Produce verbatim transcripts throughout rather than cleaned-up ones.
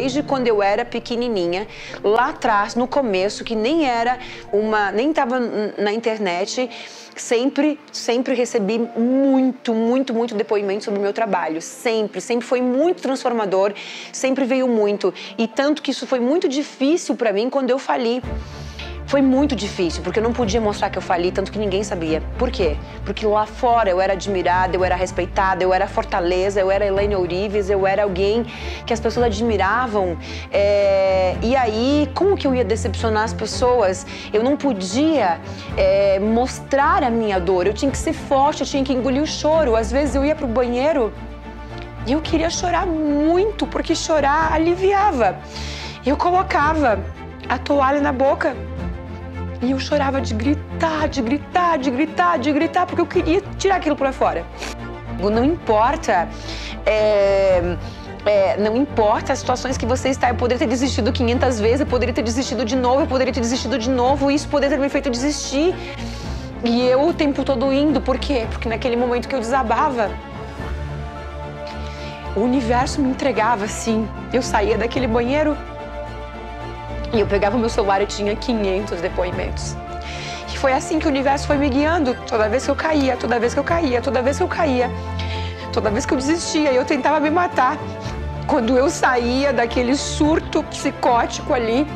desde quando eu era pequenininha, lá atrás, no começo, que nem era uma, nem estava na internet, sempre, sempre recebi muito, muito, muito depoimento sobre o meu trabalho, sempre, sempre foi muito transformador, sempre veio muito, e tanto que isso foi muito difícil para mim quando eu fali. Foi muito difícil, porque eu não podia mostrar que eu fali, tanto que ninguém sabia. Por quê? Porque lá fora eu era admirada, eu era respeitada, eu era fortaleza, eu era Elainne Ourives, eu era alguém que as pessoas admiravam. É... E aí, como que eu ia decepcionar as pessoas? Eu não podia é, mostrar a minha dor, eu tinha que ser forte, eu tinha que engolir o choro. Às vezes eu ia pro banheiro e eu queria chorar muito, porque chorar aliviava. Eu colocava a toalha na boca e eu chorava de gritar, de gritar, de gritar, de gritar, porque eu queria tirar aquilo pra fora. Não importa, é, é, não importa as situações que você está. Eu poderia ter desistido quinhentas vezes, eu poderia ter desistido de novo, eu poderia ter desistido de novo, isso poderia ter me feito desistir. E eu o tempo todo indo, por quê? Porque naquele momento que eu desabava, o universo me entregava assim. Eu saía daquele banheiro e eu pegava o meu celular e tinha quinhentos depoimentos. E foi assim que o universo foi me guiando. Toda vez que eu caía, toda vez que eu caía, toda vez que eu caía, toda vez que eu desistia, eu tentava me matar. Quando eu saía daquele surto psicótico ali,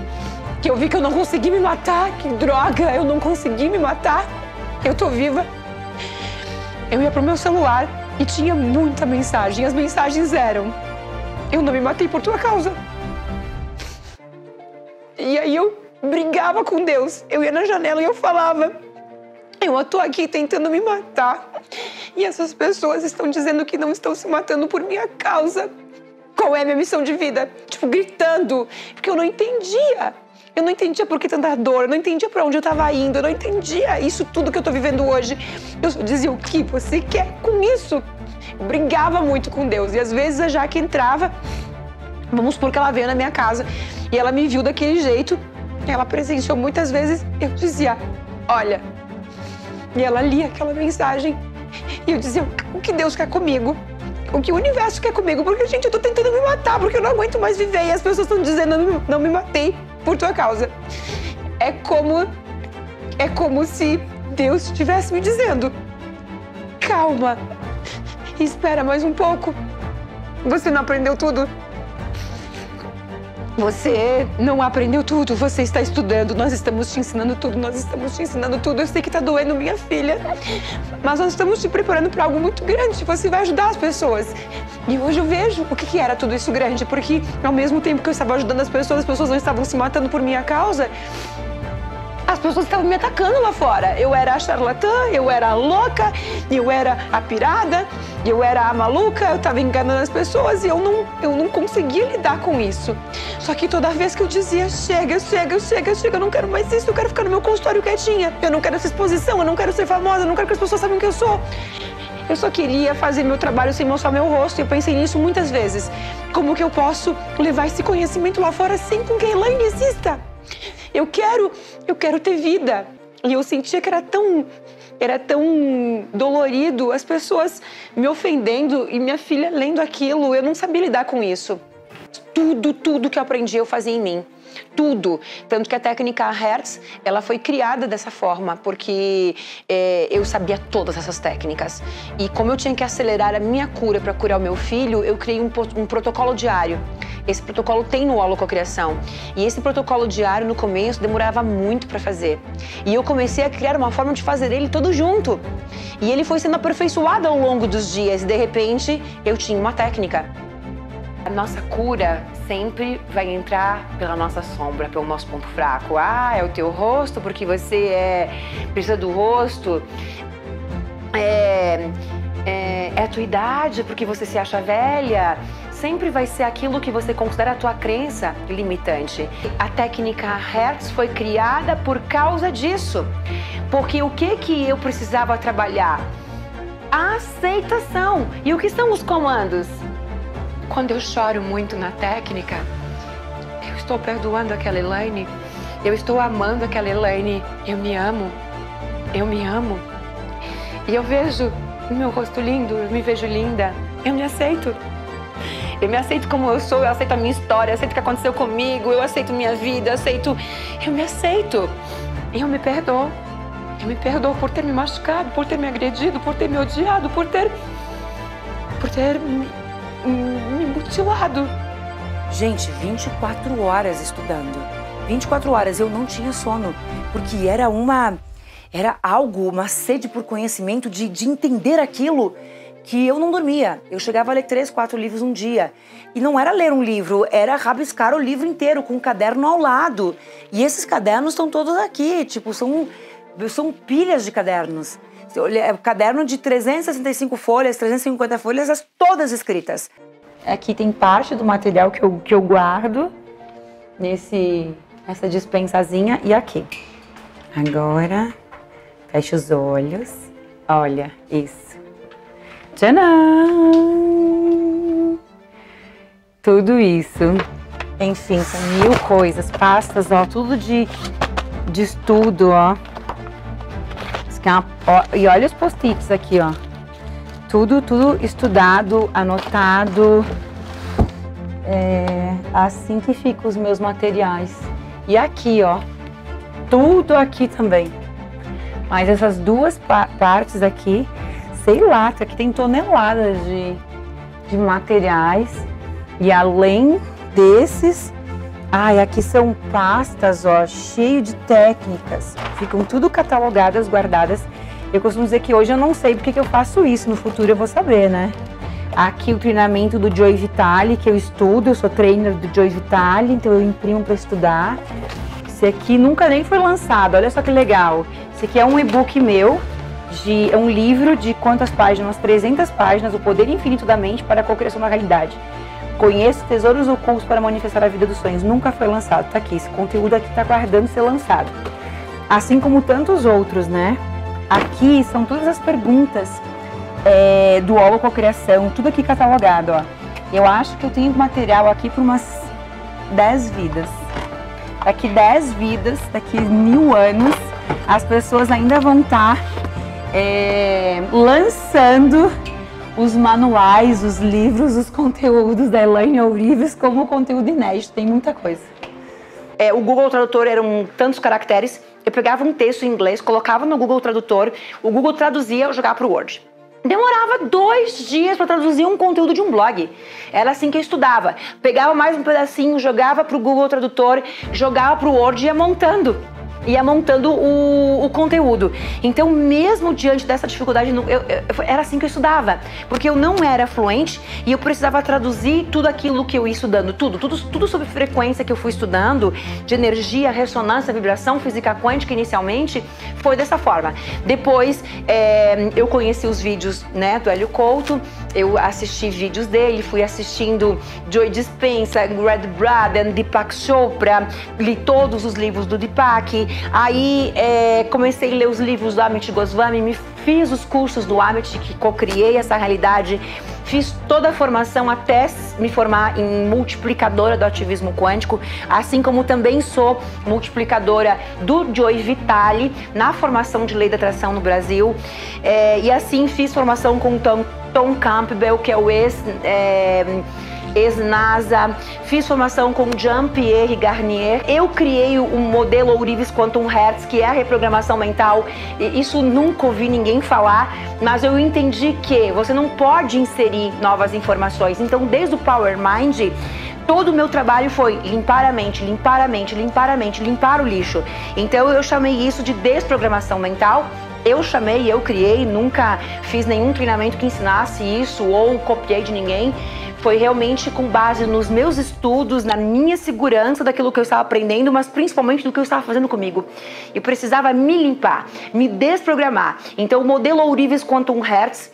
que eu vi que eu não consegui me matar, que droga, eu não consegui me matar, eu tô viva. Eu ia pro meu celular e tinha muita mensagem. As mensagens eram: eu não me matei por tua causa. E aí eu brigava com Deus, eu ia na janela e eu falava: eu tô aqui tentando me matar e essas pessoas estão dizendo que não estão se matando por minha causa. Qual é a minha missão de vida? Tipo, gritando, porque eu não entendia. Eu não entendia por que tanta dor, eu não entendia pra onde eu tava indo, eu não entendia isso tudo que eu tô vivendo hoje. Eu só dizia: o que você quer com isso? Eu brigava muito com Deus e às vezes a Jaque entrava, vamos supor que ela veio na minha casa e ela me viu daquele jeito, ela presenciou muitas vezes, eu dizia: olha, e ela lia aquela mensagem e eu dizia: o que Deus quer comigo? O que o universo quer comigo? Porque, gente, eu tô tentando me matar, porque eu não aguento mais viver e as pessoas estão dizendo: não, não me matei por tua causa. É como, é como se Deus estivesse me dizendo: calma, espera mais um pouco, você não aprendeu tudo? Você não aprendeu tudo, você está estudando, nós estamos te ensinando tudo, nós estamos te ensinando tudo. Eu sei que está doendo, minha filha, mas nós estamos te preparando para algo muito grande, você vai ajudar as pessoas. E hoje eu vejo o que, que era tudo isso grande, porque ao mesmo tempo que eu estava ajudando as pessoas, as pessoas não estavam se matando por minha causa, as pessoas estavam me atacando lá fora. Eu era a charlatã, eu era a louca, eu era a pirada, eu era a maluca, eu estava enganando as pessoas e eu não, eu não conseguia lidar com isso. Só que toda vez que eu dizia: chega, chega, chega, chega, eu não quero mais isso, eu quero ficar no meu consultório quietinha, eu não quero essa exposição, eu não quero ser famosa, eu não quero que as pessoas saibam quem eu sou. Eu só queria fazer meu trabalho sem mostrar meu rosto e eu pensei nisso muitas vezes. Como que eu posso levar esse conhecimento lá fora sem que Elainne exista? Eu quero, eu quero ter vida. E eu sentia que era tão, era tão dolorido, as pessoas me ofendendo e minha filha lendo aquilo. Eu não sabia lidar com isso. Tudo, tudo que eu aprendi eu fazia em mim. Tudo. Tanto que a técnica Hertz, ela foi criada dessa forma, porque é, eu sabia todas essas técnicas. E como eu tinha que acelerar a minha cura para curar o meu filho, eu criei um, um protocolo diário. Esse protocolo tem no holococriação. E esse protocolo diário, no começo, demorava muito para fazer. E eu comecei a criar uma forma de fazer ele todo junto. E ele foi sendo aperfeiçoado ao longo dos dias. E, de repente, eu tinha uma técnica. A nossa cura sempre vai entrar pela nossa sombra, pelo nosso ponto fraco. Ah, é o teu rosto, porque você é, precisa do rosto. É, é, é a tua idade, porque você se acha velha. Sempre vai ser aquilo que você considera a tua crença limitante. A técnica Hertz foi criada por causa disso. Porque o que que eu precisava trabalhar? A aceitação. E o que são os comandos? Quando eu choro muito na técnica, eu estou perdoando aquela Elainne, eu estou amando aquela Elainne, eu me amo, eu me amo. E eu vejo o meu rosto lindo, eu me vejo linda, eu me aceito. Eu me aceito como eu sou, eu aceito a minha história, eu aceito o que aconteceu comigo, eu aceito minha vida, eu aceito... Eu me aceito. E eu me perdoo. Eu me perdoo por ter me machucado, por ter me agredido, por ter me odiado, por ter... por ter me, me mutilado. Gente, vinte e quatro horas estudando. vinte e quatro horas, eu não tinha sono, porque era uma... Era algo, uma sede por conhecimento, de, de entender aquilo, que eu não dormia. Eu chegava a ler três, quatro livros um dia. E não era ler um livro, era rabiscar o livro inteiro, com um caderno ao lado. E esses cadernos estão todos aqui, tipo, são, são pilhas de cadernos. Caderno de trezentas e sessenta e cinco folhas, trezentas e cinquenta folhas, as todas escritas. Aqui tem parte do material que eu, que eu guardo, nesse, nessa dispensazinha, e aqui. Agora... Fecha os olhos. Olha isso. Tcharam! Tudo isso. Enfim, são mil coisas. Pastas, ó. Tudo de, de estudo, ó. Isso aqui é uma, ó. E olha os post-its aqui, ó. Tudo, tudo estudado, anotado. É assim que ficam os meus materiais. E aqui, ó. Tudo aqui também. Mas essas duas pa partes aqui, sei lá, aqui tem toneladas de, de materiais. E além desses, ai, aqui são pastas, ó, cheio de técnicas. Ficam tudo catalogadas, guardadas. Eu costumo dizer que hoje eu não sei porque que eu faço isso, no futuro eu vou saber, né? Aqui o treinamento do Joe Vitale, que eu estudo, eu sou trainer do Joe Vitale, então eu imprimo para estudar. Esse aqui nunca nem foi lançado, olha só que legal. Esse aqui é um e-book meu, de, é um livro de quantas páginas? trezentas páginas, O Poder Infinito da Mente para a Cocriação da Realidade. Conheço tesouros ocultos para manifestar a vida dos sonhos. Nunca foi lançado, tá aqui. Esse conteúdo aqui tá aguardando ser lançado. Assim como tantos outros, né? Aqui são todas as perguntas é, do holococriação, tudo aqui catalogado, ó. Eu acho que eu tenho material aqui para umas dez vidas. Daqui dez vidas, daqui mil anos, as pessoas ainda vão estar é, lançando os manuais, os livros, os conteúdos da Elainne Ourives como conteúdo inédito. Tem muita coisa. É, o Google Tradutor eram tantos caracteres. Eu pegava um texto em inglês, colocava no Google Tradutor, o Google traduzia, eu jogava para o Word. Demorava dois dias para traduzir um conteúdo de um blog. Era assim que eu estudava. Pegava mais um pedacinho, jogava para o Google Tradutor, jogava para o Word e ia montando. Ia montando o, o conteúdo. Então, mesmo diante dessa dificuldade, eu, eu, eu, era assim que eu estudava. Porque eu não era fluente e eu precisava traduzir tudo aquilo que eu ia estudando. Tudo, tudo, tudo sobre frequência que eu fui estudando, de energia, ressonância, vibração, física quântica inicialmente, foi dessa forma. Depois, é, eu conheci os vídeos, né, do Helio Couto, eu assisti vídeos dele, fui assistindo Joe Dispenza, Gregg Braden, Deepak Chopra, li todos os livros do Deepak. Aí é, comecei a ler os livros do Amit Goswami, me fiz os cursos do Amit, que cocriei essa realidade, fiz toda a formação até me formar em multiplicadora do ativismo quântico, assim como também sou multiplicadora do Joe Vitale na formação de lei da atração no Brasil. É, e assim fiz formação com Tom, Tom Campbell, que é o ex... É, ex-NASA, fiz formação com Jean-Pierre Garnier. Eu criei o modelo Ourives Quantum Hertz, que é a reprogramação mental. Isso nunca ouvi ninguém falar, mas eu entendi que você não pode inserir novas informações. Então, desde o Power Mind, todo o meu trabalho foi limpar a mente, limpar a mente, limpar a mente, limpar o lixo. Então, eu chamei isso de desprogramação mental. Eu chamei, eu criei, nunca fiz nenhum treinamento que ensinasse isso ou copiei de ninguém. Foi realmente com base nos meus estudos, na minha segurança daquilo que eu estava aprendendo, mas principalmente do que eu estava fazendo comigo. Eu precisava me limpar, me desprogramar. Então, o modelo Ourives Quantum Hertz,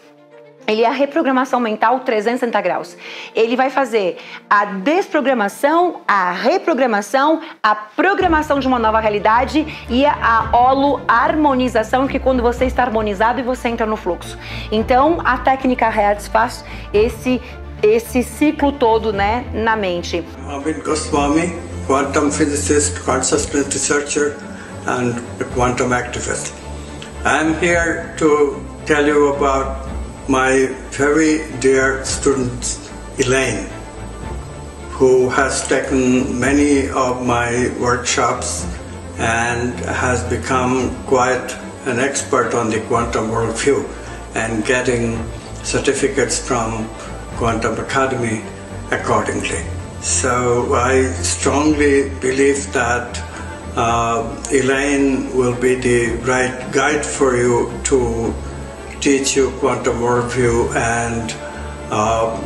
ele é a reprogramação mental trezentos e sessenta graus. Ele vai fazer a desprogramação, a reprogramação, a programação de uma nova realidade e a holo-harmonização, que é quando você está harmonizado e você entra no fluxo. Então, a técnica Hertz faz esse esse ciclo todo, né, na mente. Amit Goswami, quantum physicist, consciousness researcher and quantum activist. I'm here to tell you about my very dear student Elaine. who has taken many of my workshops and has become quite an expert on the quantum worldview and getting certificates from Quantum Academy accordingly. So I strongly believe that uh, Elainne will be the right guide for you to teach you quantum worldview, and uh,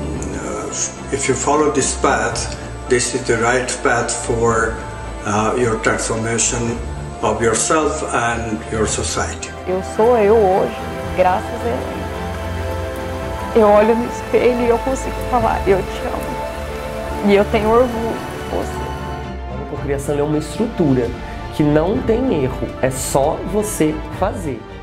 if you follow this path, this is the right path for uh, your transformation of yourself and your society. Eu sou eu hoje, graças a Elainne. Eu olho no espelho e eu consigo falar, eu te amo. E eu tenho orgulho de você. A holococriação é uma estrutura que não tem erro, é só você fazer.